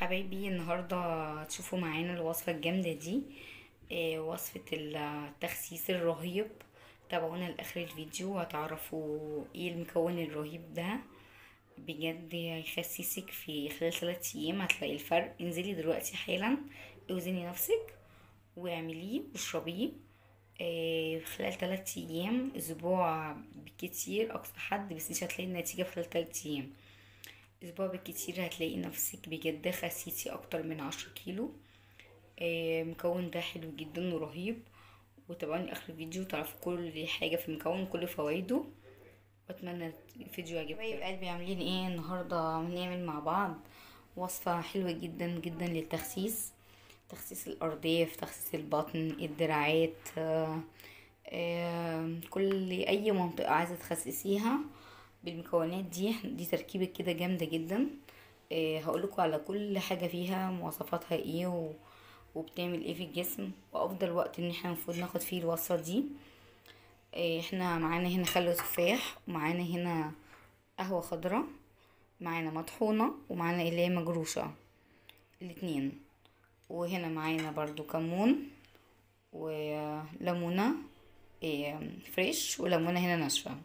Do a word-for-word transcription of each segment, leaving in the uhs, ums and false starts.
حبايبي النهاردة هتشوفوا معانا الوصفة الجامدة دي، وصفة التخسيس الرهيب. تابعونا لاخر الفيديو وهتعرفوا ايه المكون الرهيب ده، بجد هيخسسك في خلال ثلاثة ايام هتلاقي الفرق. انزلي دلوقتي حالا اوزني نفسك واعمليه واشربيه خلال ثلاثة ايام، اسبوع بالكتير اقصى حد، بس مش هتلاقي النتيجة في خلال ثلاثة ايام، اسبوع بالكتير هتلاقي نفسك بجد خسيتي اكتر من عشرة كيلو. المكون ده حلو جدا ورهيب، وتابعوني اخر الفيديو تعرفوا كل حاجه في المكون وكل فوائده، واتمنى الفيديو يعجبكم. طيب قلبي، عاملين ايه النهارده؟ هنعمل مع بعض وصفه حلوه جدا جدا للتخسيس، تخسيس الارداف، تخسيس البطن، الدراعات، آآ آآ كل اي منطقه عايزه تخسسيها بالمكونات دي. دي تركيبه كده جامده جدا، هقول لكم على كل حاجه فيها، مواصفاتها ايه و وبتعمل ايه في الجسم، وافضل وقت ان احنا المفروض ناخد فيه الوصفه دي. احنا معانا هنا خل تفاح، ومعانا هنا قهوه خضراء، معانا مطحونه، ومعانا اللي هي مجروشه الاتنين، وهنا معانا برضو كمون وليمونه فريش وليمونه هنا ناشفه.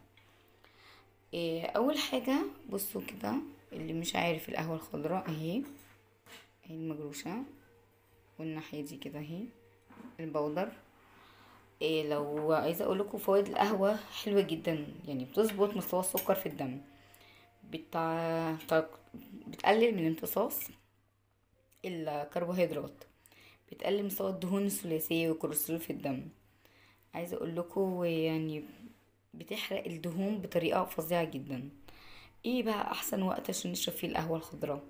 اول حاجه بصوا كده، اللي مش عارف القهوه الخضراء اهي المجروشه، والناحيه دي كده اهي البودر. إيه لو عايزه اقول لكم فوائد القهوه حلوه جدا، يعني بتظبط مستوى السكر في الدم، بتع... بتقلل من امتصاص الكربوهيدرات، بتقلل مستوى الدهون الثلاثيه والكوليسترول في الدم. عايزه اقول لكم يعني بتحرق الدهون بطريقه فظيعه جدا. ايه بقى احسن وقت عشان نشرب فيه القهوه الخضراء؟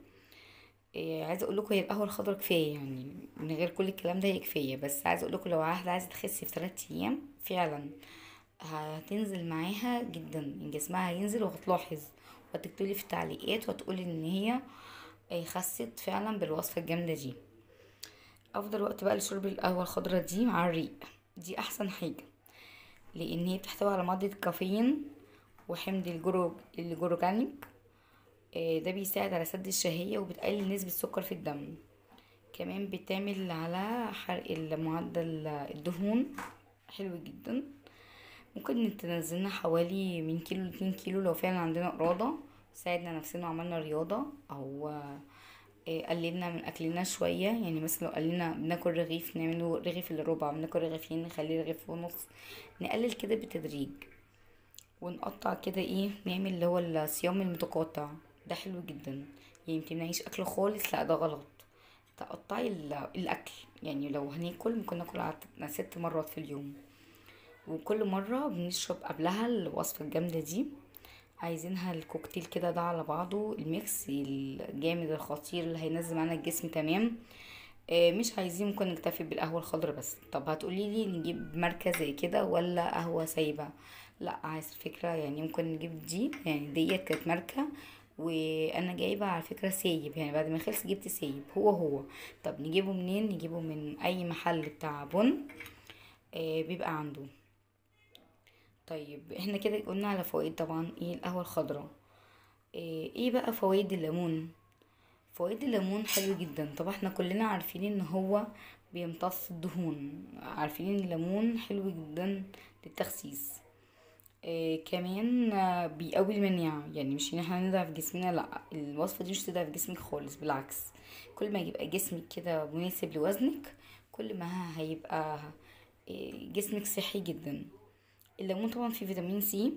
عايزه اقول لكم هي القهوه الخضراء كفايه، يعني من غير كل الكلام ده هي كفايه، بس عايزه اقول لكم لو واحده عايزه تخسي في ثلاثة ايام فعلا هتنزل معاها جدا، ان جسمها هينزل وهتلاحظ وهتكتبلي في التعليقات وهتقولي ان هي خست فعلا بالوصفه الجامده دي. افضل وقت بقى لشرب القهوه الخضراء دي مع الريق، دي احسن حاجه، لان هي بتحتوي على ماده كافيين وحمض الجلوكانيك، ده بيساعد على سد الشهية وبتقلل نسبة السكر في الدم، كمان بتعمل على حرق معدل الدهون حلو جدا. ممكن تنزلنا حوالي من كيلو لاتنين كيلو لو فعلا عندنا إرادة، ساعدنا نفسنا وعملنا رياضة، او قللنا من اكلنا شوية، يعني مثلا لو قللنا بناكل رغيف نعمله رغيف الا ربع، بناكل رغيفين نخليه رغيف ونص، نقلل كده بالتدريج، ونقطع كده ايه، نعمل اللي هو الصيام المتقاطع، ده حلو جدا. يعني متمنعيش اكل خالص، لا ده غلط، تقطعي الاكل، يعني لو هناكل ممكن ناكل على ست مرات في اليوم، وكل مره بنشرب قبلها الوصفه الجامده دي. عايزينها الكوكتيل كده ده على بعضه، الميكس الجامد الخطير اللي هينزل معانا الجسم. تمام، مش عايزين ممكن نكتفي بالقهوه الخضراء بس. طب هتقولي لي نجيب ماركه زي كده ولا قهوه سايبه؟ لا، عايز فكره، يعني ممكن نجيب دي، يعني ديت كانت ماركه وانا جايبه على فكره سايب، يعني بعد ما خلص جبت سايب هو هو. طب نجيبه منين؟ نجيبه من اي محل بتاع بن آه بيبقى عنده. طيب احنا كده قلنا على فوائد طبعا ايه القهوه الخضراء. آه ايه بقى فوائد الليمون؟ فوائد الليمون حلو جدا. طبعا احنا كلنا عارفين ان هو بيمتص الدهون، عارفين الليمون حلو جدا للتخسيس، آه كمان آه بيقوي المناعه، يعني مش ان احنا نضعف جسمنا، لا الوصفه دي مش تضعف جسمك خالص، بالعكس كل ما يبقى جسمك كده مناسب لوزنك كل ما هيبقى آه جسمك صحي جدا. الليمون طبعا فيه فيتامين سي،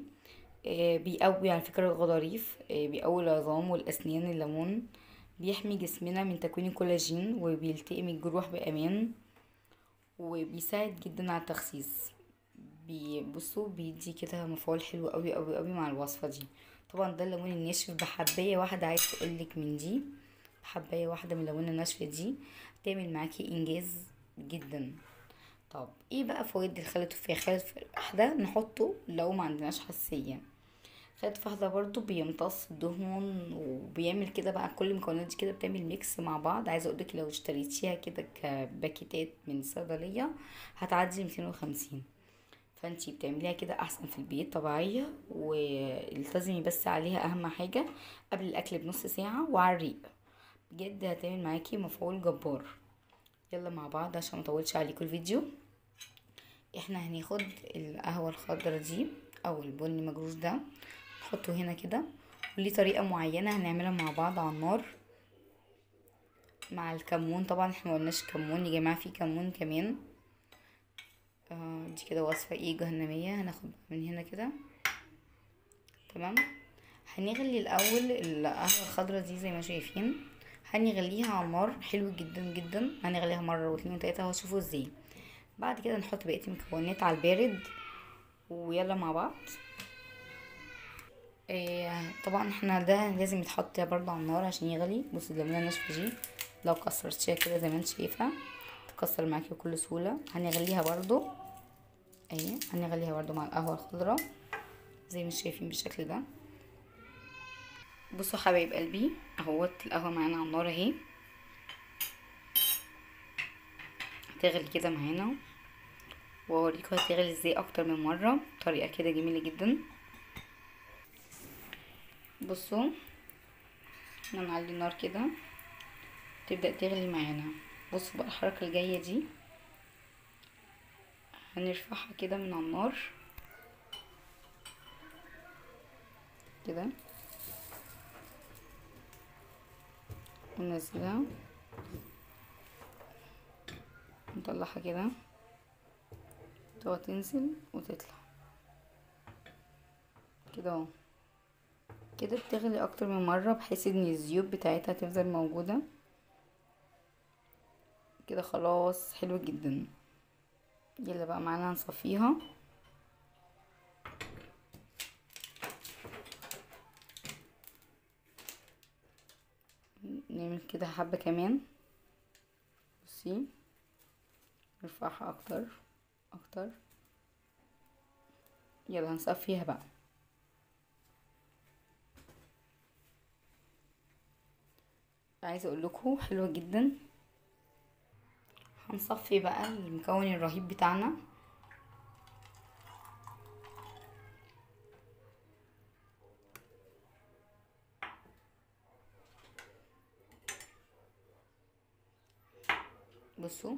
آه بيقوي على فكره الغضاريف، آه بيقوي العظام والاسنان. الليمون بيحمي جسمنا من تكوين الكولاجين، وبيلتئم الجروح بامان، وبيساعد جدا على التخسيس. بيبصوا بيدي كده مفعول حلو قوي قوي قوي مع الوصفه دي. طبعا ده الليمون الناشف بحبايه واحده، عايز اقولك من دي بحبايه واحده من الليمون الناشفه دي تعمل معاكي انجاز جدا. طب ايه بقى فوائد الخل التفاح؟ خل التفاح ده نحطه لو ما عندناش حساسيه. خل التفاح ده برضو بيمتص الدهون وبيعمل كده بقى كل المكونات دي كده بتعمل ميكس مع بعض. عايزه اقولك لو اشتريتيها كده كباكيتات من الصيدليه هتعدي ميتين وخمسين، فانتي بتعمليها كده احسن في البيت طبيعيه، والتزمي بس عليها. اهم حاجه قبل الاكل بنص ساعه وعلى الريق، بجد هتعمل معاكي مفعول جبار. يلا مع بعض عشان مطولش عليكم الفيديو. احنا هناخد القهوة الخضرا دي او البني مجروش ده نحطه هنا كده، وليه طريقة معينة هنعملها مع بعض على النار مع الكمون. طبعا احنا مقلناش كمون يا جماعة، فيه كمون كمان. آه دي كده وصفة ايه جهنمية. هناخد من هنا كده تمام. هنغلي الاول القهوة الخضرا دي زي ما شايفين، هنغليها على النار حلو جدا جدا. هنغليها مرة واتنين وتلاتة وهشوفوا ازاي. بعد كده نحط بقية المكونات على البارد ويلا مع بعض. إيه طبعا احنا ده لازم يتحط برضه على النار عشان يغلي. بصوا الليمونة الناشفة دي لو كسرتيها كده زي ما انت شايفة تكسر معاكي بكل سهولة. هنغليها برضه اهي، هنغليها برضه مع القهوة الخضرا زي ما شايفين بالشكل ده. بصوا حبايب قلبي اهوت القهوة معانا على النار اهي، هتغلي كده معانا واوريكم هتغلي ازاي اكتر من مرة بطريقة كده جميلة جدا. بصوا هنعلي النار كده تبدأ تغلي معانا. بصوا بقى الحركة الجاية دي هنرفعها كده من على النار كده وننزلها نطلعها كده تقعد تنزل وتطلع كده اهو. كده بتغلي اكتر من مره بحيث ان الزيوت بتاعتها تفضل موجوده كده. خلاص حلو جدا. يلا بقى معانا نصفيها. نعمل كده حبه كمان. بصي نرفعها اكتر اكتر. يلا هنصفيها بقى. عايزه اقول لكم حلوه جدا. هنصفي بقى المكون الرهيب بتاعنا. بصوا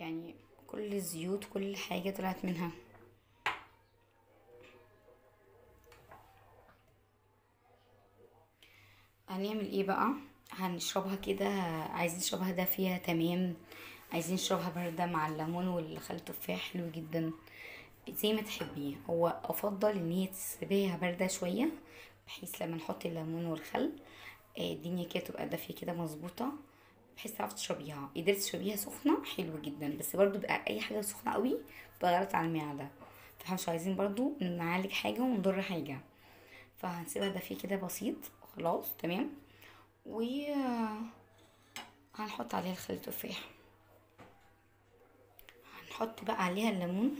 يعني كل الزيوت كل حاجه طلعت منها. هنعمل ايه بقى؟ هنشربها كده. عايزين نشربها دافيه تمام، عايزين نشربها بارده مع الليمون والخل التفاح حلو جدا زي ما تحبيه. هو افضل ان هي تسيبيها بارده شويه بحيث لما نحط الليمون والخل الدنيا كده تبقى دافيه كده مظبوطه بحيث تعرفي تشربيها. قدرتي تشربيها سخنه حلو جدا، بس برضو بقى اي حاجه سخنه قوي بغلط على المعده، فاحنا مش عايزين برضو نعالج حاجه ونضر حاجه، فهنسيبها دافيه كده بسيط خلاص تمام. و هنحط عليها الخل التفاح، هنحط بقى عليها الليمون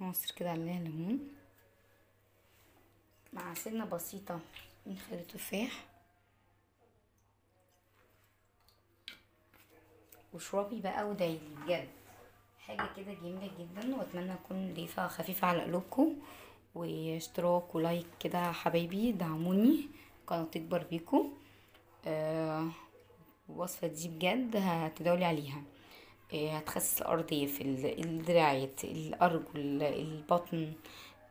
نعصر كده عليها الليمون مع سنة بسيطة من خل التفاح واشربي بقى ودايلي بجد حاجة كده جميلة جدا. واتمنى تكون ضيفة خفيفة على قلوبكم، واشتراك ولايك كده حبايبي دعموني القناة تكبر بيكم. آه الوصفة دي بجد هتداولي عليها. آه هتخسس الأرضية في الدراعات الأرجل البطن،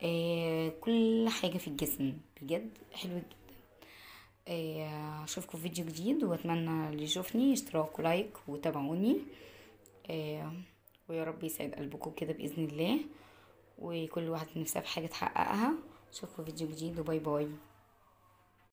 آه كل حاجة في الجسم بجد حلوة جدا. آه اشوفكم في فيديو جديد، واتمنى اللي يشوفني اشتراك ولايك وتابعوني. آه ويا رب يسعد قلبكم كده بإذن الله، وكل واحد نفسها في حاجة تحققها. اشوفكم فيديو جديد وباي باي.